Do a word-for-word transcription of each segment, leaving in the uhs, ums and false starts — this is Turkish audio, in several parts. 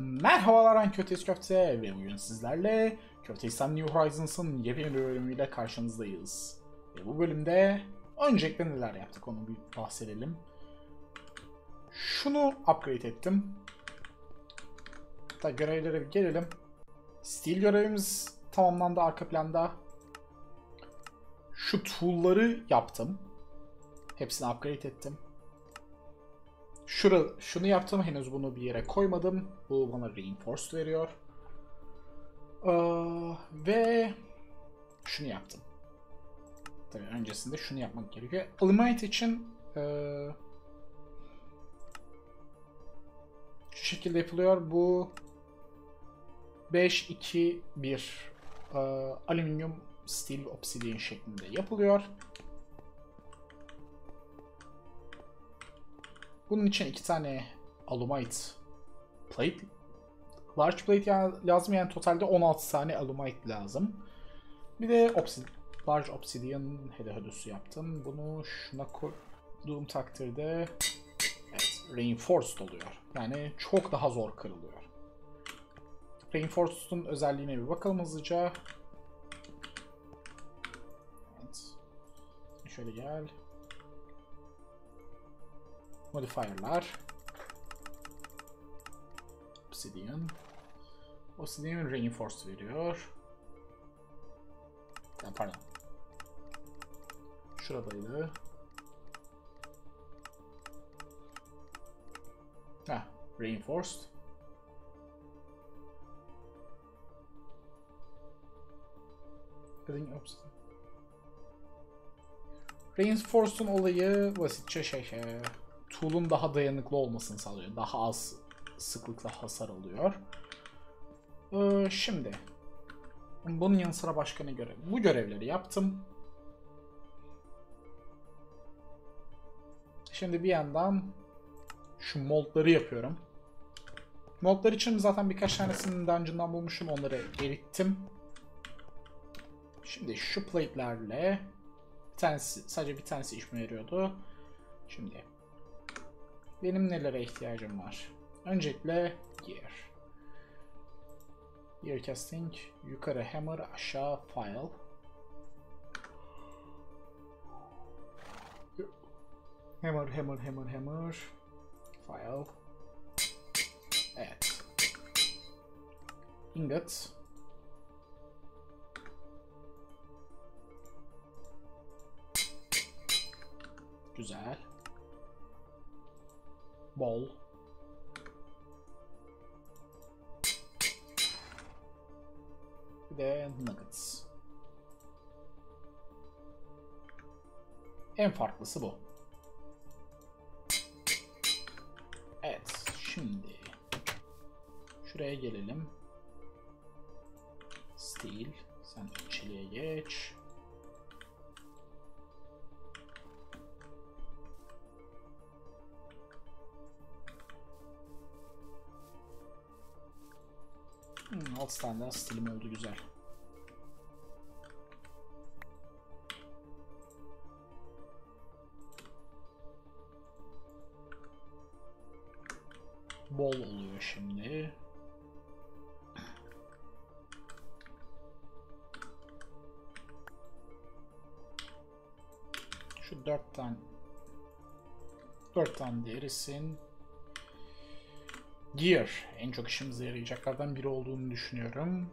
Merhabalar ben Köfteyiz Köfte ve bugün sizlerle Köfteyiz New Horizons'ın yepyeni bölümüyle karşınızdayız. Ve bu bölümde öncelikle neler yaptık onu bir bahsedelim. Şunu upgrade ettim. Hatta görevlere bir gelelim. Steel görevimiz tamamlandı arka planda. Şu tool'ları yaptım. Hepsini upgrade ettim. Şura, şunu yaptım. Henüz bunu bir yere koymadım. Bu bana Reinforced veriyor. Ee, ve şunu yaptım. Tabii öncesinde şunu yapmak gerekiyor. Alumite için ee, şu şekilde yapılıyor. Bu beş iki bir ee, alüminyum, steel, obsidian şeklinde yapılıyor. Bunun için iki tane alumite plate, large plate yani lazım, yani totalde on altı tane alumite lazım. Bir de obsid large obsidian hede hüdüsü yaptım. Bunu şuna koyduğum takdirde evet, reinforced oluyor. Yani çok daha zor kırılıyor. Reinforced'un özelliğine bir bakalım hızlıca. Evet. Şöyle gel. Modifier'lar. Obsidian. Obsidian Reinforced veriyor. Ya pardon. Şuradaydı. Ha, Reinforced. Obsidian. Reinforced'un olayı basitçe şey şey. Tool'un daha dayanıklı olmasını sağlıyor. Daha az sıklıkla hasar alıyor. Ee, şimdi. Bunun yanı sıra başka ne görev? Bu görevleri yaptım. Şimdi bir yandan şu moldları yapıyorum. Moldlar için zaten birkaç tanesini dungeon'dan bulmuşum. Onları erittim. Şimdi şu plate'lerle bir tanesi, sadece bir tanesi işime yarıyordu. Şimdi benim nelere ihtiyacım var? Öncelikle gear. Gear casting. Yukarı hammer, aşağı file. Hammer, hammer, hammer, hammer. File. Evet. Ingot. Güzel. Ball. Bir de nuggets. En farklısı bu. Evet, şimdi şuraya gelelim. Steel, sen içeriye geç. altı tane daha stilim oldu, güzel. Bol oluyor şimdi. Şu dört tane dört tane derisin. Gear en çok işimize yarayacaklardan biri olduğunu düşünüyorum.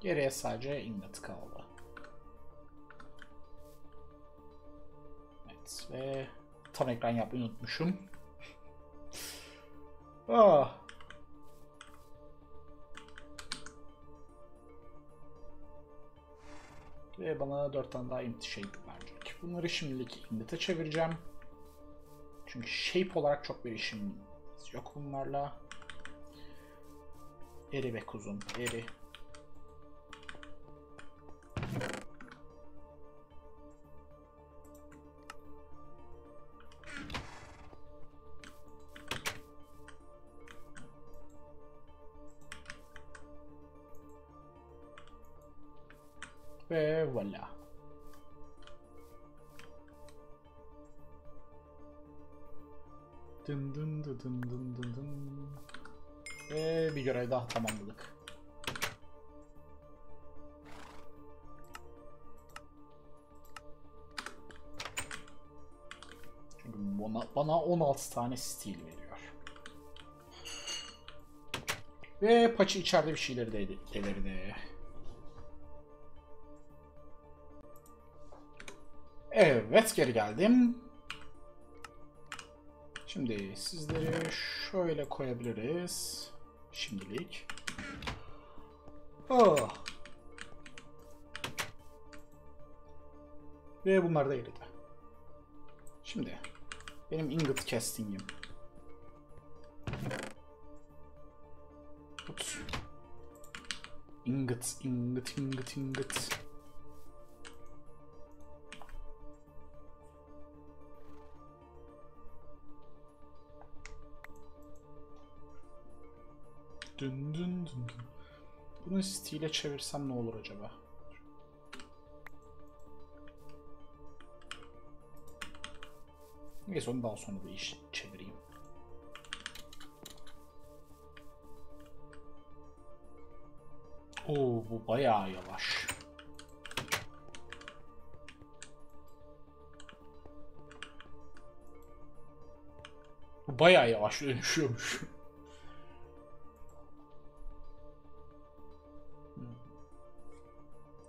Geriye sadece ingot kaldı. Evet ve tam ekran yapmayı unutmuşum. Ah. Ve bana dört tane daha empty shape verecek. Bunları şimdilik ingot'a çevireceğim. Çünkü shape olarak çok bir işim yok bunlarla. Eri ve kuzum. Eri. Ve voilà. Dın dın dın dın dın dın dın. Ve bir görev daha tamamladık. Çünkü bana, bana on altı tane steel veriyor. Ve paçı içeride bir şeyleri de delirdi. Evet, geri geldim. Şimdi sizleri şöyle koyabiliriz. Şimdilik. Oh. Ve bunlar da eridi. Şimdi benim ingot casting'im. Ingot, ingot, ingot, ingot. Dün dün dün. Bunu stile çevirsem ne olur acaba? Neyse, onu daha sonra da iş çevireyim. Oo, bu bayağı yavaş. Bu bayağı yavaş dönüşüyormuş.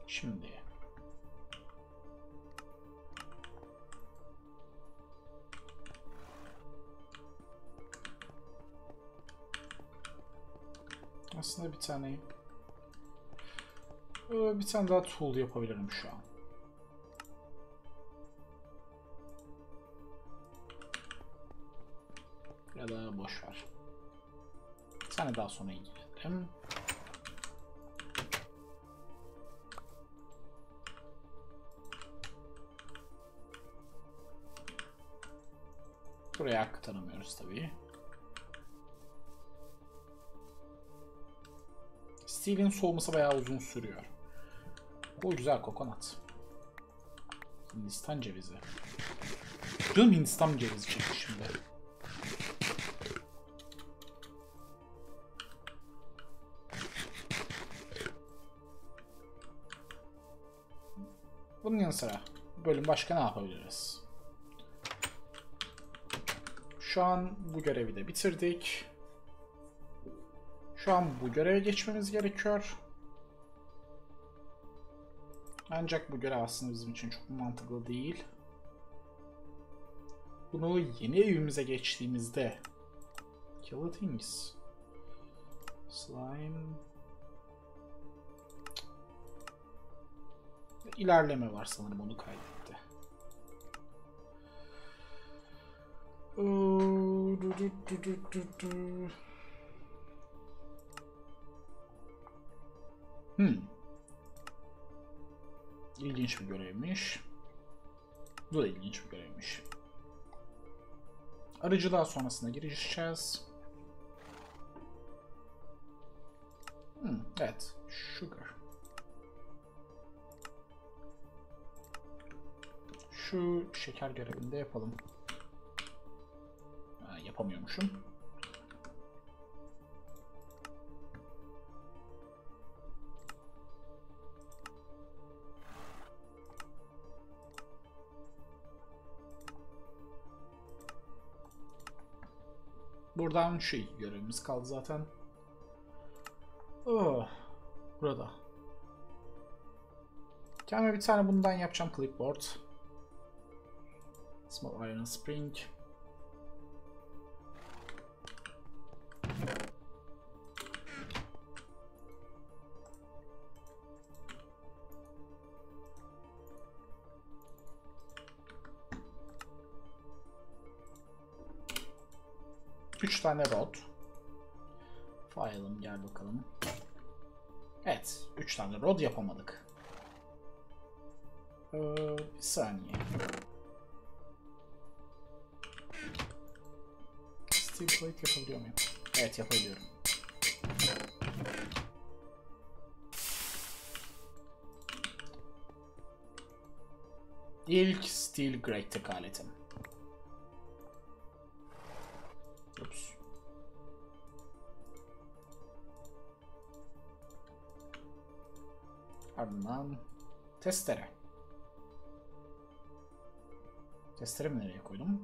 Şimdi. Aslında bir tane bir tane daha tool yapabilirim şu an. Ya da boş ver. Bir tane daha sonra ilgilenelim. Buraya hakkı tanımıyoruz tabii. Steel'in soğuması bayağı uzun sürüyor. O güzel kokonat. Hindistan cevizi. Dün Hindistan cevizi çekti şimdi. Bunun yanı sıra bölüm başka ne yapabiliriz? Şu an bu görevi de bitirdik. Şu an bu göreve geçmemiz gerekiyor. Ancak bu görev aslında bizim için çok mantıklı değil. Bunu yeni evimize geçtiğimizde... Kill things. Slime... İlerleme var sanırım, onu kaydetti. Hmm. İlginç bir görevmiş. Bu da ilginç bir görevmiş. Arıcılığa sonrasında girişeceğiz. Hmm, evet. Sugar. Şu şeker görevini de yapalım. Ha, yapamıyormuşum. Buradan şu iki görevimiz kaldı zaten. Oh, burada. Kendime bir tane bundan yapacağım, clipboard. Small iron spring. üç tane rod. File'ım, gel bakalım. Evet, üç tane rod yapamadık. Ee, bir saniye. Steel plate yapabiliyor muyum? Evet, yapabiliyorum. İlk steel grate aletim. Oops. Ardından testere. Testeremi nereye koydum?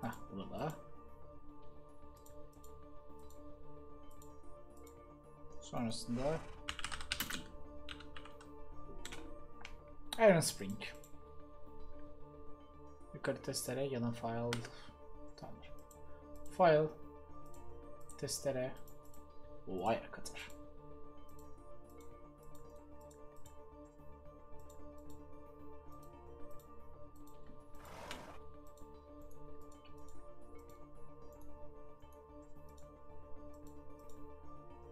Hah, burada. Sonrasında Iron Spring. Yukarı testere, yana file. Tamam. File, testere, wire cutter.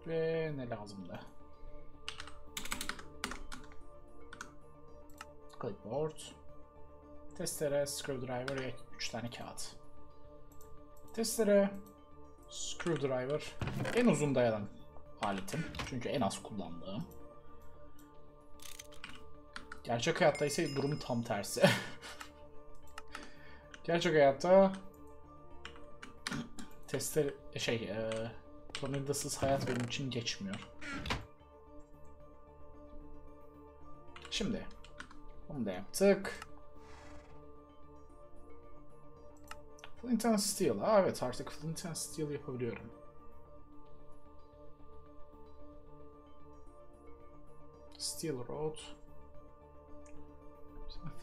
Ve ne lazım da? Clipboard, testere, screwdriver ve üç tane kağıt. Testere, screwdriver, en uzun dayanan aletim çünkü en az kullandığım. Gerçek hayatta ise durum tam tersi. Gerçek hayatta testere şey e, tornavdasız hayat benim için geçmiyor. Şimdi bunu da yaptık. Flint and Steel. Aa, evet, artık Flint and Steel yapabiliyorum. Steel Rod.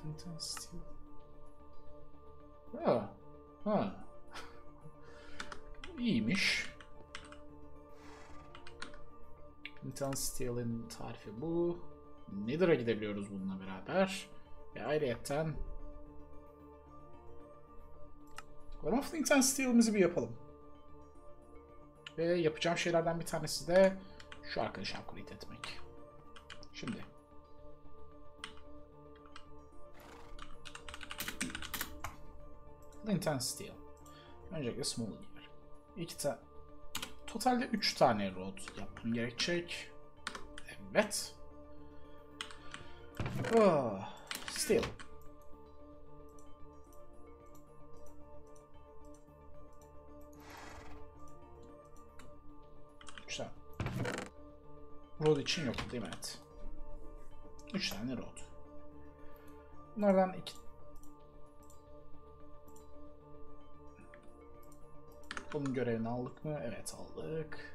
Flint and Steel. Ha. Ha. İyiymiş. Flint and Steel'in tarifi bu. Nether'a gidebiliyoruz bununla beraber. Ve ayrıca Ama Flint and Steel'imizi bir yapalım. Ve yapacağım şeylerden bir tanesi de şu arkadaşı upgrade etmek. Şimdi. Flint and Steel. Öncelikle small gear. İki tane. Totalde üç tane rod yapmam gerekecek. Evet. Oh, steel. Rod için yok değil mi? Evet. üç tane rod. Bunlardan iki... Bunun görevini aldık mı? Evet, aldık.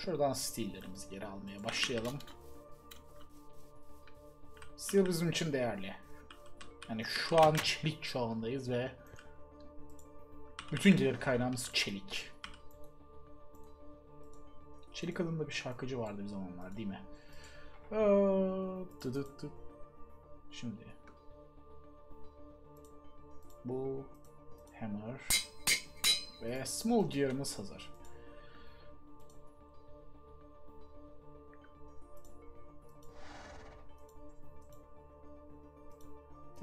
Şuradan steel'lerimizi geri almaya başlayalım. Steel bizim için değerli. Yani şu an çelik çağındayız ve bütün gelir kaynağımız çelik. Çelik adında bir şarkıcı vardı bir zamanlar değil mi? Şimdi bu hammer ve small gear'ımız hazır.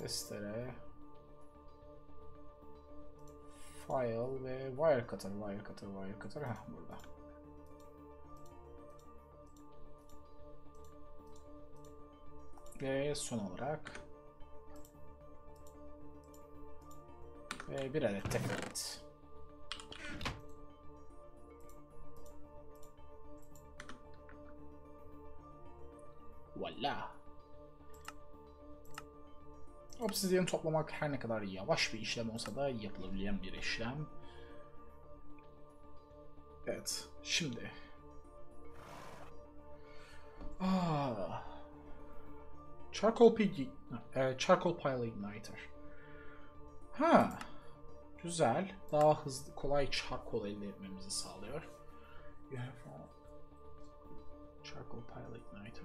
Testere, file ve wire cutter, wire cutter, wire cutter. Heh, burada. Ve son olarak ve bir adet template. Voila. Obsidian toplamak her ne kadar yavaş bir işlem olsa da yapılabilen bir işlem. Evet, şimdi. Ah. Charcoal pig, e, charcoal pile igniter. Ha. Güzel. Daha hızlı, kolay charcoal elde etmemizi sağlıyor. Charcoal pile igniter.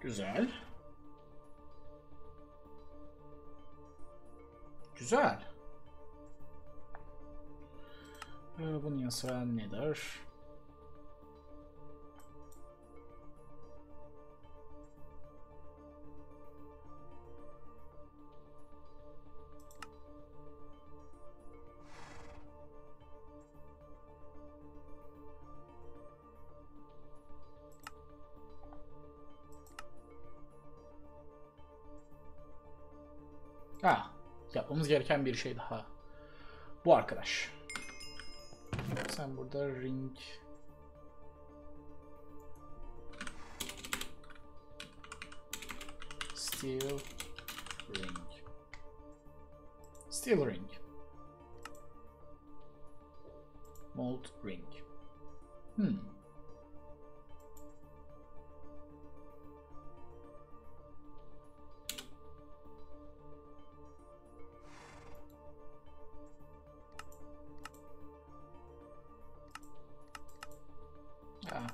Güzel. Güzel. Ee, bunun yanı sıra nedir? Ha, yapmamız gereken bir şey daha. Bu arkadaş. Sen burada ring. Steel ring. Steel ring. Mold ring. Hmm. Ha.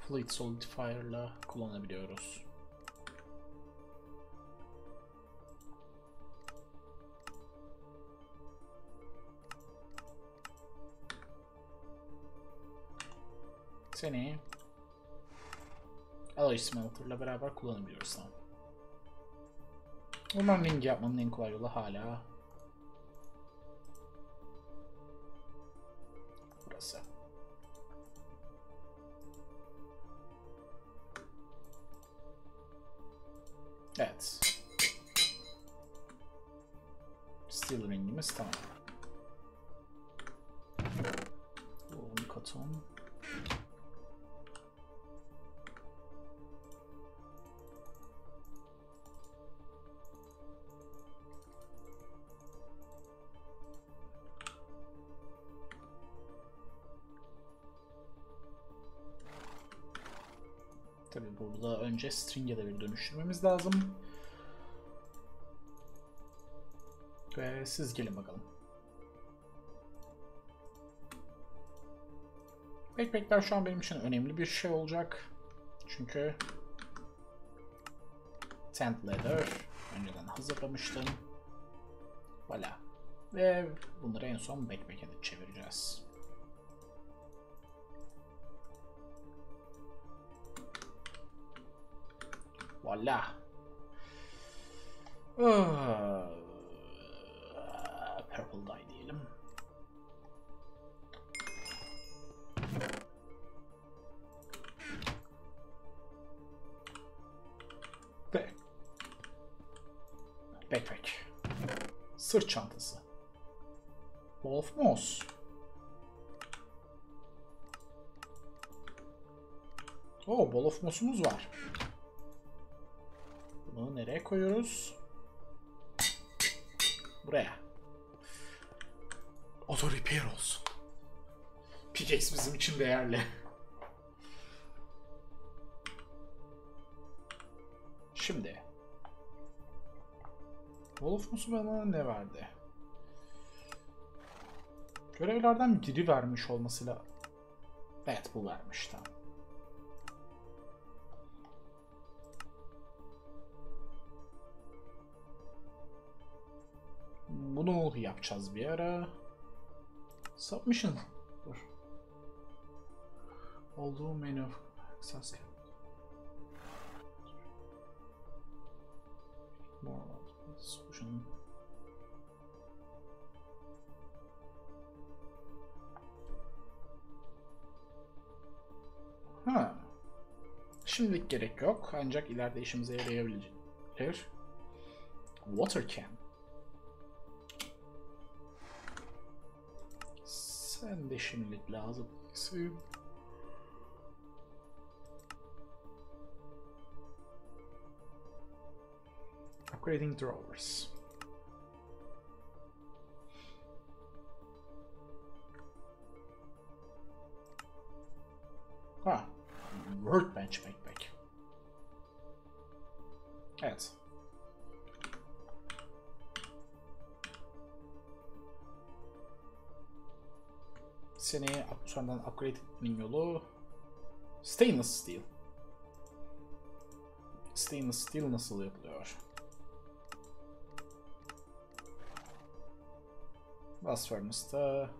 Fluid solidifier'la kullanabiliyoruz. Seni alloy smelter'la beraber kullanabiliyoruz tamam. Umarım ring yapmanın en kolay yolu hala burası. Evet. Steel ringimiz tamam. Bunu katalım. Tabii burada önce string'e de bir dönüştürmemiz lazım. Ve siz gelin bakalım. Backpack'ler şu an benim için önemli bir şey olacak. Çünkü tent leather önceden hazırlamıştım. Voilà. Ve bunları en son backpack'e de çevireceğiz. Voilà. Uh, purple dye diyelim. Back. Backpack. Sırt çantası. Ball of moss. Oh, ball of moss'umuz var. Bunu nereye koyuyoruz? Buraya. Auto repair olsun. Pickaxe bizim için değerli. Şimdi. Wolf Musu bana ne verdi? Görevlerden biri vermiş olmasıyla. Evet bu vermiş tamam. Bunu yapacağız bir ara. Submission. Dur. Olduğu menü. Saskia. Solution. Ha. Şimdilik gerek yok. Ancak ileride işimize yarayabilecektir. Water can. Sen de şimdilik lazım. Upgrading drawers. Ha, workbench backpack. Evet. Seni sonradan upgrade etmenin yolu stainless steel. Stainless steel nasıl yapılıyor? Blast furnace'da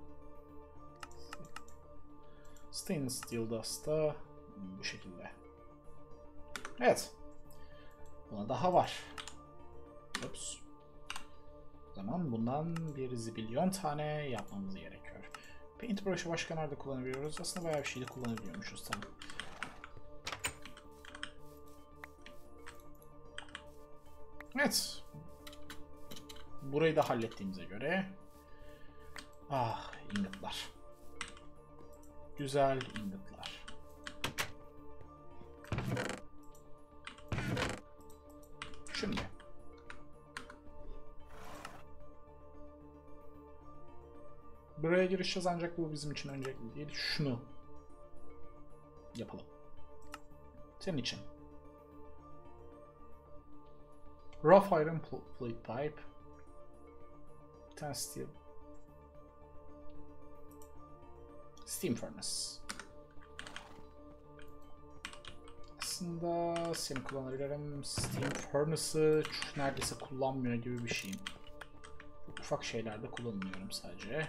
stainless steel dust'ta bu şekilde. Evet. Buna daha var. Oops. O zaman bundan bir zibilyon tane yapmamız gerekiyor. Paintbrush'ı başka nerede kullanabiliyoruz? Aslında bayağı bir şeyde kullanabiliyormuşuz tamam. Evet. Burayı da hallettiğimize göre. Ah, ingotlar. Güzel ingotlar. Şimdi. Buraya girişeceğiz ancak bu bizim için öncelikli değil. Şunu yapalım. Senin için. Rough iron plate pipe. Bir tane steel. Steam furnace. Aslında seni kullanabilirim. Steam furnace'ı neredeyse kullanmıyor gibi bir şeyim. Ufak şeylerde kullanıyorum sadece.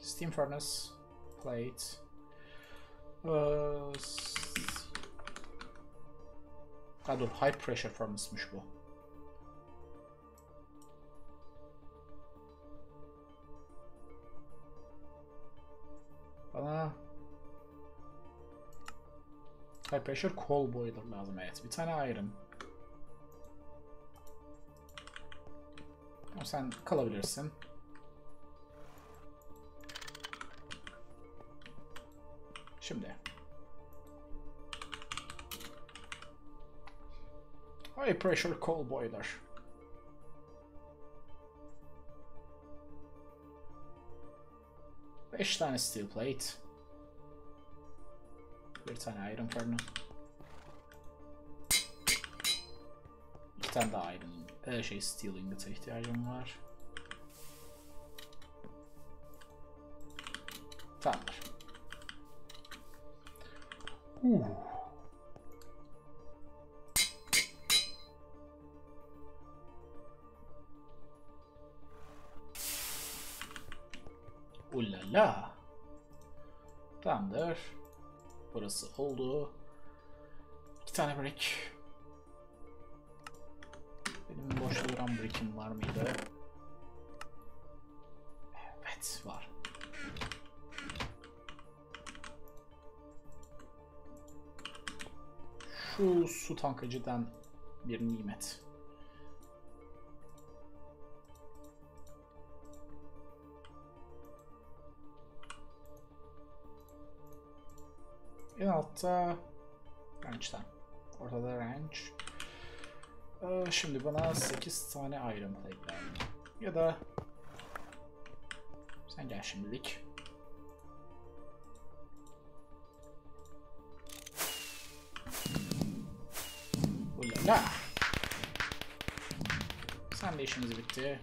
Steam furnace. Plate. Ee, Ha dur, high pressure furnace'mış bu. Bana high pressure coal boiler lazım, evet. Bir tane iron. Tamam, sen kalabilirsin. Şimdi. High pressure coal boiler. Beş tane steel plate. Bir tane iron furnace. İki tane de iron, her şey steel ingot'a ihtiyacım var. Tamamdır. Uh. Ulala. Tamamdır. Burası oldu. İki tane brick. Benim boş duran brick'im var mıydı? Evet, var. Şu su tankacıdan bir nimet. En altta ranch'tan. Ortada ranch. Ee, şimdi bana sekiz tane iron plate lazım. Ya da sen gel şimdilik. Olala. Sen de işimiz bitti.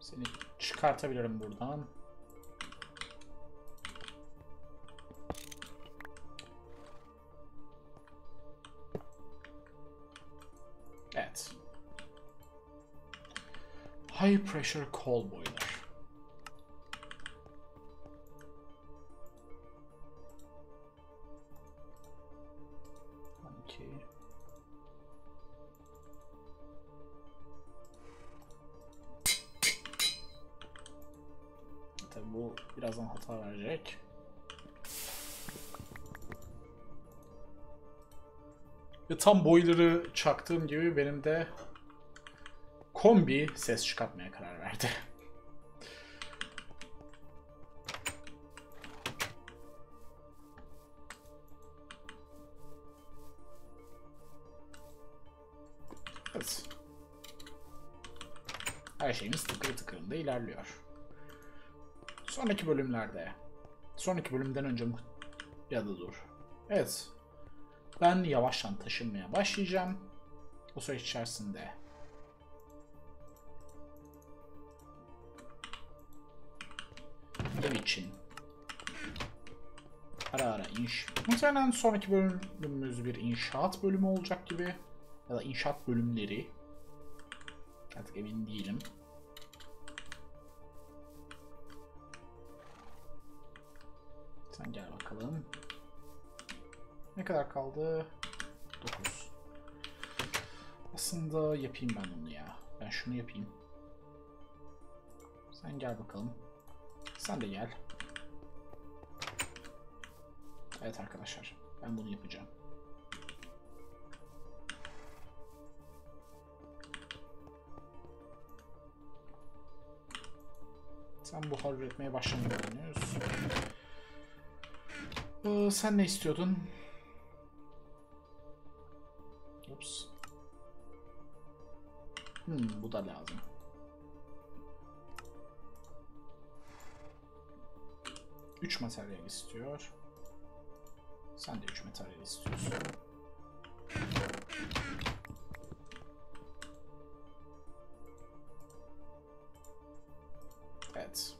Seni çıkartabilirim buradan. High pressure coal boiler. Okay. Tabii bu birazdan hata verecek. Ve tam boiler'ı çaktığım gibi benim de kombi ses çıkartmaya karar verdi. Evet. Her şeyimiz tıkır tıkırında ilerliyor. Sonraki bölümlerde, sonraki bölümden önce ya da dur. Evet. Ben yavaştan taşınmaya başlayacağım. O süreç içerisinde için ara ara inş. Muhtemelen sonraki bölümümüz bir inşaat bölümü olacak gibi. Ya da inşaat bölümleri. Artık emin değilim. Sen gel bakalım. Ne kadar kaldı? dokuz. Aslında yapayım ben bunu ya. Ben şunu yapayım. Sen gel bakalım. Sen de gel. Evet arkadaşlar, ben bunu yapacağım. Sen buhar üretmeye başlamaya oynuyoruz. Ee, sen ne istiyordun? Ups. Hmm, bu da lazım. üç materyal istiyor. Sen de üç materyal istiyorsun. Evet.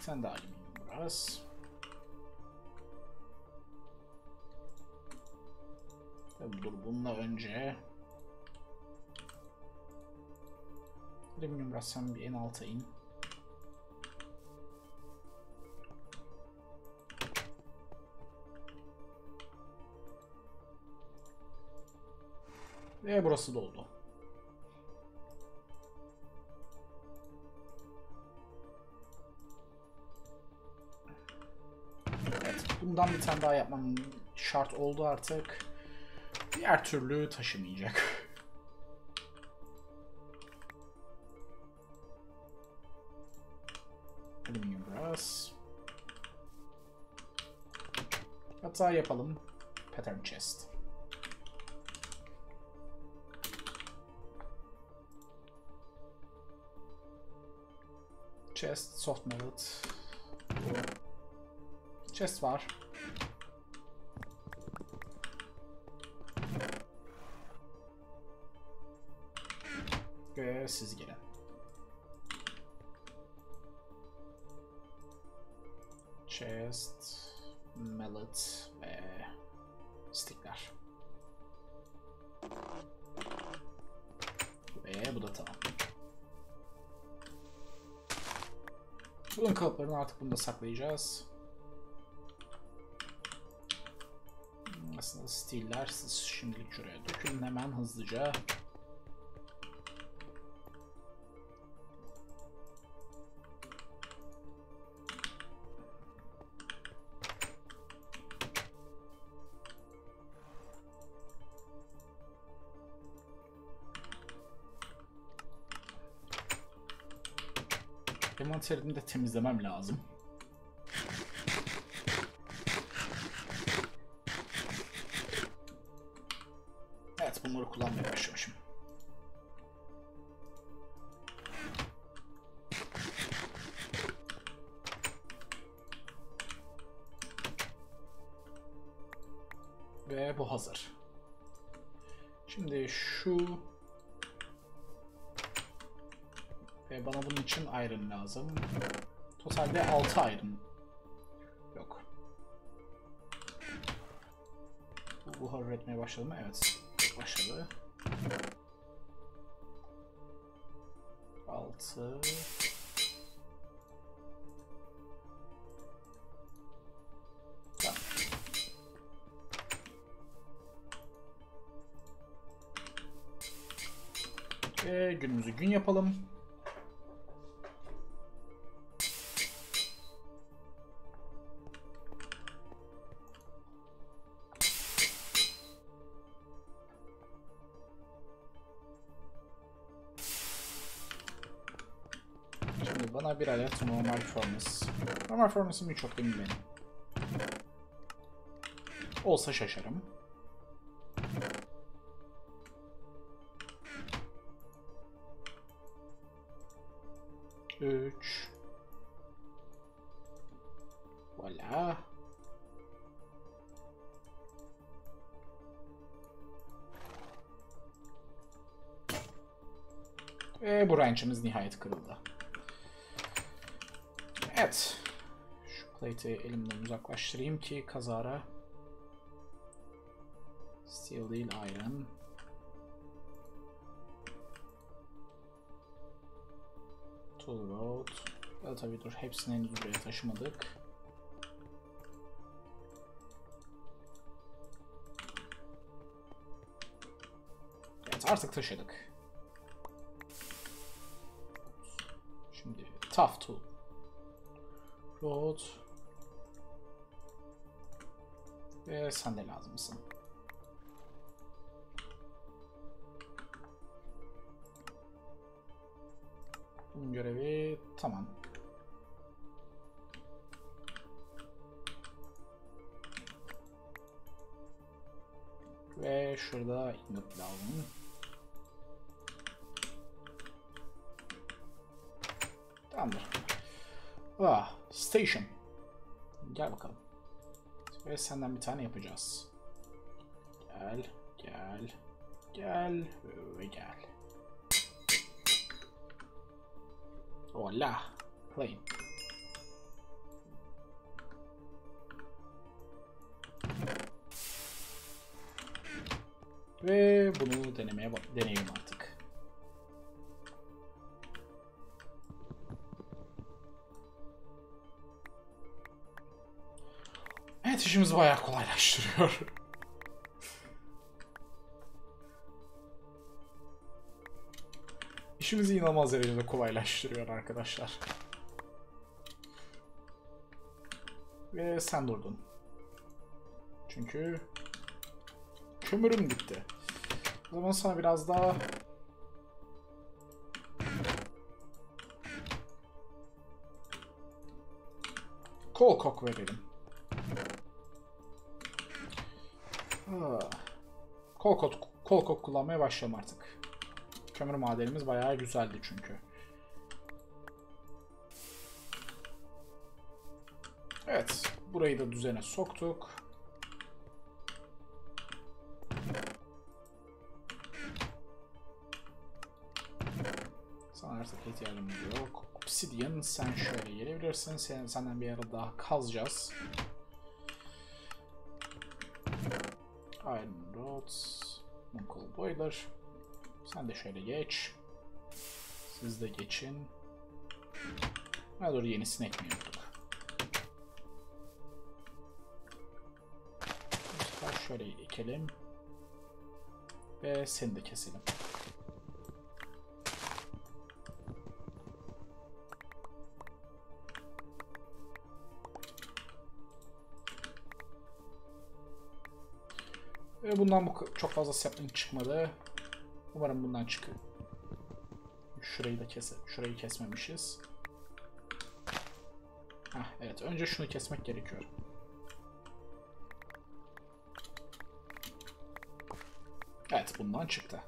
Sen de alüminyum biraz. Dur, bununla önce alüminyum biraz sen bir en alta in. Ve burası doldu. Evet, bundan bir tane daha yapmam şart oldu artık. Diğer türlü taşımayacak. Alüminyum biraz. Hatta yapalım. Pattern chest. Chest, soft mallet. Chest var. Ve siz gelin. Chest, mallet ve stickler. Ve bu da tamam. Bunun kalıplarını artık bunu da saklayacağız. Aslında stiller siz şimdilik şuraya dökün hemen hızlıca. Envanterimi de temizlemem lazım. Evet, bunları kullanmaya başlamışım. Ve bu hazır. Şimdi şu... Ve bana bunun için iron lazım. Totalde altı iron. Yok. Bu buhar üretmeye başladı mı? Evet. Başladı. altı. Tamam. Ve günümüzü gün yapalım. Bana bir adet normal formus. Normal formusum hiç yok değil mi benim? Olsa şaşarım. üç. Voilà. Ve bu ranchımız nihayet kırıldı. Evet, şu plate'i elimden uzaklaştırayım ki kazara. Steel değil, iron. Tool road. Ya tabii dur, hepsini henüz buraya taşımadık. Evet, artık taşıdık. Şimdi tough tool. Road. Ve sen de lazımsın. görevi tamam. Ve şurada inmek lazım. Tamamdır. Ah, station. Gel bakalım. Ve senden bir tane yapacağız. Gel, gel, gel ve gel. Hola, claim. Ve bunu denemeye deneyim artık. Evet, işimizi bayağı kolaylaştırıyor. İşimizi inanılmaz derecede kolaylaştırıyor arkadaşlar. Ve sen durdun. Çünkü kömürüm gitti. O zaman sana biraz daha kol kok verelim. Ha. Kol kok, kol kok kullanmaya başlayalım artık. Kömür madenimiz bayağı güzeldi çünkü. Evet, burayı da düzene soktuk. Sana artık ihtiyacım yok. Obsidian, sen şöyle gelebilirsin. Sen, senden bir ara daha kazacağız. Iron rods, Uncle Boiler. Sen de şöyle geç. Siz de geçin. Ha doğru, yenisini ekmiyorduk. Şöyle ekelim. Ve seni de keselim. Ve bundan çok fazla sapling çıkmadı. Umarım bundan çıkıyor. Şurayı da keselim. Şurayı kesmemişiz. Heh, evet. Önce şunu kesmek gerekiyor. Evet. Bundan çıktı.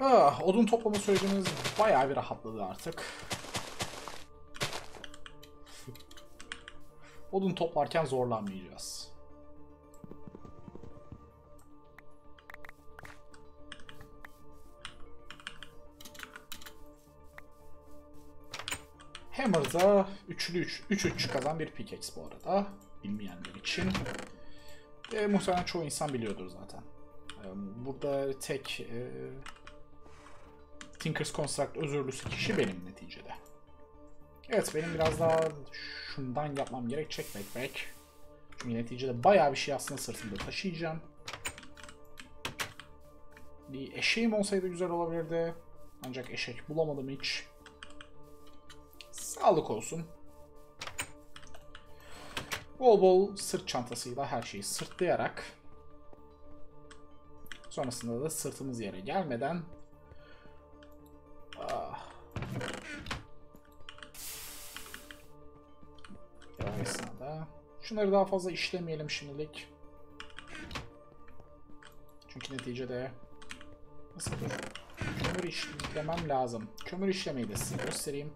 Ah, odun toplama sürecimiz bayağı bir rahatladı artık. Odun toplarken zorlanmayacağız. Hammer'da üçlü üç üç üç kazan bir pickaxe bu arada. Bilmeyenler için. E, muhtemelen çoğu insan biliyordur zaten. E, burada tek e, Tinkers Construct özürlüsü kişi benim neticede. Evet, benim biraz daha şundan yapmam gerekecek. Backpack. Çünkü neticede bayağı bir şey aslında sırtımda taşıyacağım. Bir eşeğim olsaydı güzel olabilirdi. Ancak eşek bulamadım hiç. Sağlık olsun. Bol bol sırt çantasıyla her şeyi sırtlayarak, sonrasında da sırtımız yere gelmeden ah. da. Şunları daha fazla işlemeyelim şimdilik. Çünkü neticede nasıl kömür işlemem lazım. Kömür işlemeyi de size göstereyim.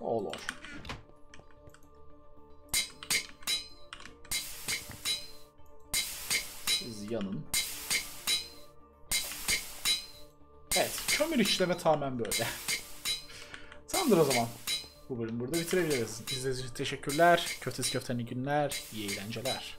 Olur. Siz yanın. Evet, kömür işleme tamamen böyle. Tamamdır o zaman. Bu bölümü burada bitirebiliriz. İzlediğiniz için teşekkürler. Köftesi köfteni günler, iyi eğlenceler.